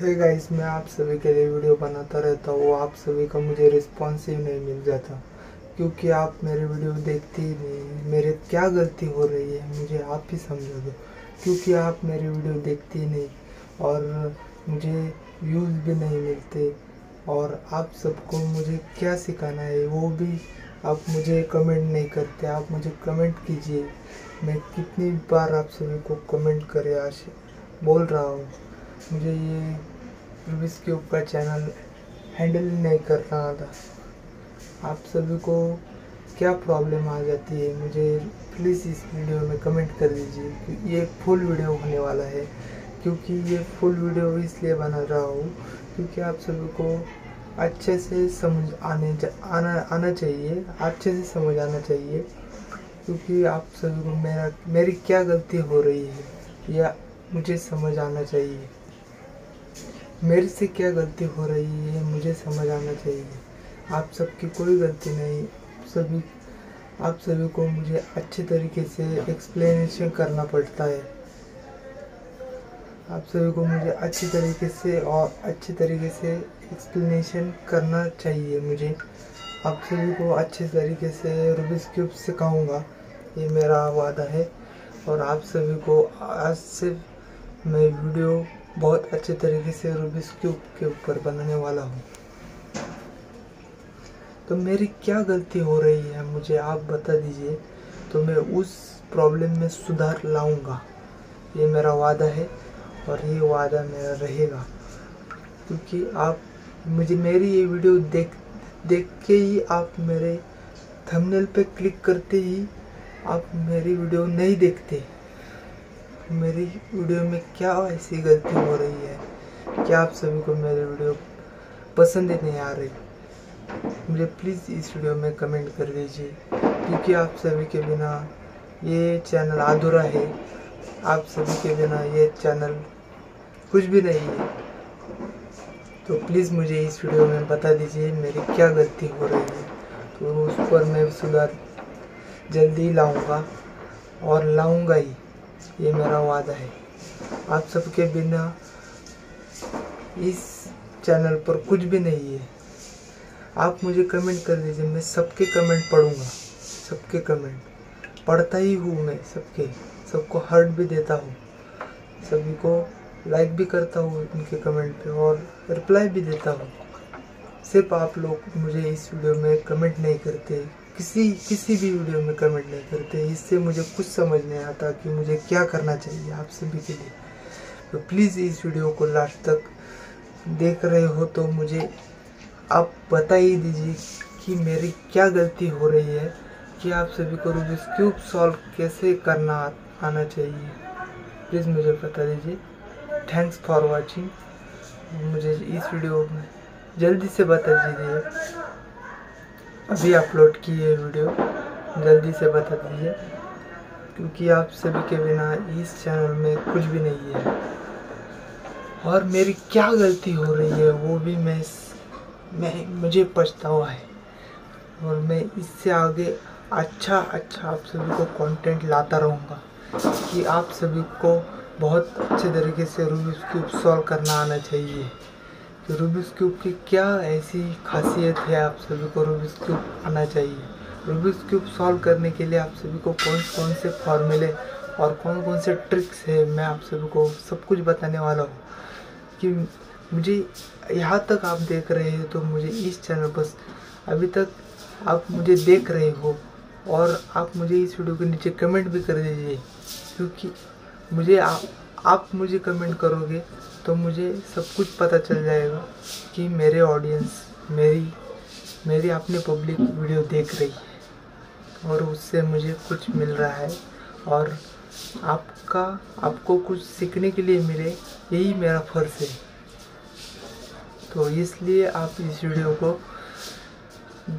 Hey guys, मैं आप सभी के लिए वीडियो बनाता रहता हूँ, आप सभी का मुझे रिस्पॉन्स ही नहीं मिल जाता क्योंकि आप मेरे वीडियो देखते ही नहीं। मेरे क्या गलती हो रही है मुझे आप ही समझा दो क्योंकि आप मेरे वीडियो देखते ही नहीं और मुझे व्यूज़ भी नहीं मिलते। और आप सबको मुझे क्या सिखाना है वो भी आप मुझे कमेंट नहीं करते। आप मुझे कमेंट कीजिए, मैं कितनी बार आप सभी को कमेंट करें आज बोल रहा हूँ। मुझे ये रूबिक्स क्यूब का चैनल हैंडल नहीं कर रहा था। आप सभी को क्या प्रॉब्लम आ जाती है मुझे प्लीज़ इस वीडियो में कमेंट कर दीजिए कि ये फुल वीडियो होने वाला है क्योंकि ये फुल वीडियो इसलिए बना रहा हूँ क्योंकि आप सभी को अच्छे से समझ आना चाहिए, अच्छे से समझ आना चाहिए क्योंकि आप सभी को मेरी क्या गलती हो रही है या मुझे समझ आना चाहिए, मेरे से क्या गलती हो रही है मुझे समझ आना चाहिए। आप सबकी कोई गलती नहीं, आप सभी को मुझे अच्छे तरीके से एक्सप्लेनेशन करना पड़ता है। आप सभी को मुझे अच्छे तरीके से और अच्छे तरीके से एक्सप्लेनेशन करना चाहिए। मुझे आप सभी को अच्छे तरीके से रूबिक्स क्यूब सिखाऊंगा, ये मेरा वादा है। और आप सभी को आज से मैं वीडियो बहुत अच्छे तरीके से रूबिक्स क्यूब के ऊपर बनाने वाला हूँ। तो मेरी क्या गलती हो रही है मुझे आप बता दीजिए तो मैं उस प्रॉब्लम में सुधार लाऊंगा, ये मेरा वादा है और ये वादा मेरा रहेगा क्योंकि आप मुझे मेरी ये वीडियो देख के ही आप मेरे थंबनेल पे क्लिक करते ही आप मेरी वीडियो नहीं देखते। मेरी वीडियो में क्या ऐसी गलती हो रही है कि आप सभी को मेरी वीडियो पसंद ही नहीं आ रही। मुझे प्लीज़ इस वीडियो में कमेंट कर दीजिए क्योंकि आप सभी के बिना ये चैनल अधूरा है। आप सभी के बिना ये चैनल कुछ भी नहीं है। तो प्लीज़ मुझे इस वीडियो में बता दीजिए मेरी क्या गलती हो रही है, तो उस पर मैं सुधार जल्दी लाऊंगा और लाऊंगा ही, ये मेरा वादा है। आप सबके बिना इस चैनल पर कुछ भी नहीं है। आप मुझे कमेंट कर दीजिए, मैं सबके कमेंट पढ़ूंगा, सबके कमेंट पढ़ता ही हूँ, मैं सबको हार्ट भी देता हूँ, सभी को लाइक भी करता हूँ उनके कमेंट पे और रिप्लाई भी देता हूँ। सिर्फ आप लोग मुझे इस वीडियो में कमेंट नहीं करते, किसी भी वीडियो में कमेंट नहीं करते। इससे मुझे कुछ समझ नहीं आता कि मुझे क्या करना चाहिए आप सभी के लिए। तो प्लीज़ इस वीडियो को लास्ट तक देख रहे हो तो मुझे आप बता ही दीजिए कि मेरी क्या गलती हो रही है कि आप सभी को रूबिक्स क्यूब सॉल्व कैसे करना आना चाहिए, प्लीज़ मुझे बता दीजिए। Thanks for watching. मुझे इस वीडियो में जल्दी से बता दीजिए, अभी अपलोड की है वीडियो, जल्दी से बता दीजिए क्योंकि आप सभी के बिना इस चैनल में कुछ भी नहीं है। और मेरी क्या गलती हो रही है वो भी मुझे पछतावा है और मैं इससे आगे अच्छा आप सभी को कंटेंट लाता रहूँगा कि आप सभी को बहुत अच्छे तरीके से रूबिक्स क्यूब सॉल्व करना आना चाहिए। तो रूबिक्स क्यूब की क्या ऐसी खासियत है आप सभी को रूबिक्स क्यूब आना चाहिए। रूबिक्स क्यूब सॉल्व करने के लिए आप सभी को कौन से फॉर्मूले और कौन से ट्रिक्स है मैं आप सभी को सब कुछ बताने वाला हूँ। कि मुझे यहाँ तक आप देख रहे हैं तो मुझे इस चैनल पर अभी तक आप मुझे देख रहे हो और आप मुझे इस वीडियो के नीचे कमेंट भी कर दीजिए क्योंकि मुझे आप मुझे कमेंट करोगे तो मुझे सब कुछ पता चल जाएगा कि मेरे ऑडियंस मेरी अपनी पब्लिक वीडियो देख रही है और उससे मुझे कुछ मिल रहा है और आपको कुछ सीखने के लिए मिले, यही मेरा फर्ज है। तो इसलिए आप इस वीडियो को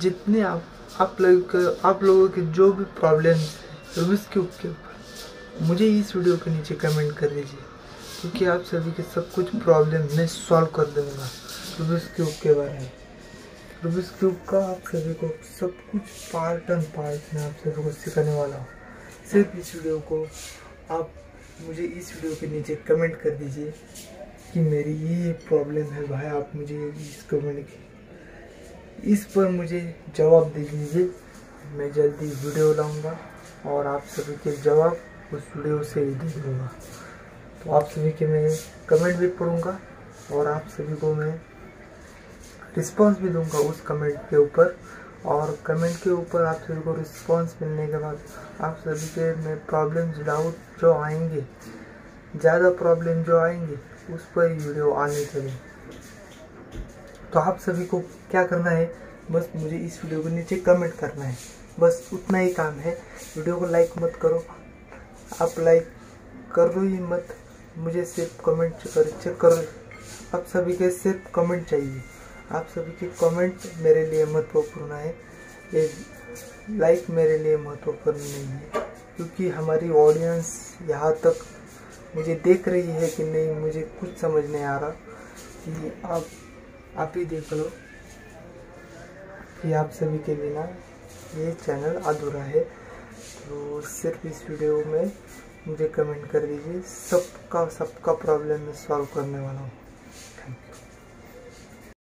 जितने आप लोगों के जो भी प्रॉब्लम्स है रूबिक्स क्यूब के ऊपर मुझे इस वीडियो के नीचे कमेंट कर दीजिए क्योंकि आप सभी के सब कुछ प्रॉब्लम मैं सॉल्व कर दूँगा रूबिक्स क्यूब के बारे में। रूबिक्स क्यूब का आप सभी को सब कुछ पार्ट एंड पार्ट में आप सभी को सिखाने वाला हूँ। सिर्फ इस वीडियो को आप मुझे इस वीडियो के नीचे कमेंट कर दीजिए कि मेरी ये प्रॉब्लम है भाई, आप मुझे इसको मैंने इस पर मुझे जवाब दे दीजिए। मैं जल्दी वीडियो लाऊंगा और आप सभी के जवाब उस वीडियो से ही दे दूँगा। तो आप सभी के मैं कमेंट भी पढ़ूंगा और आप सभी को मैं रिस्पांस भी दूंगा उस कमेंट के ऊपर। और कमेंट के ऊपर आप सभी को रिस्पांस मिलने के बाद आप सभी के मैं प्रॉब्लम्स डाउट जो आएंगे, ज़्यादा प्रॉब्लम जो आएंगे उस पर ही वीडियो आने चाहिए। तो आप सभी को क्या करना है, बस मुझे इस वीडियो के नीचे कमेंट करना है, बस उतना ही काम है। वीडियो को लाइक मत करो, आप लाइक कर लो ही मत, मुझे सिर्फ कमेंट चेक करो। आप सभी के सिर्फ कमेंट चाहिए, आप सभी के कमेंट मेरे लिए महत्वपूर्ण है, ये लाइक मेरे लिए महत्वपूर्ण नहीं है। क्योंकि हमारी ऑडियंस यहाँ तक मुझे देख रही है कि नहीं, मुझे कुछ समझ नहीं आ रहा कि आप ही देख लो कि आप सभी के बिना ये चैनल अधूरा है। तो सिर्फ इस वीडियो में मुझे कमेंट कर दीजिए, सबका प्रॉब्लम मैं सॉल्व करने वाला हूँ।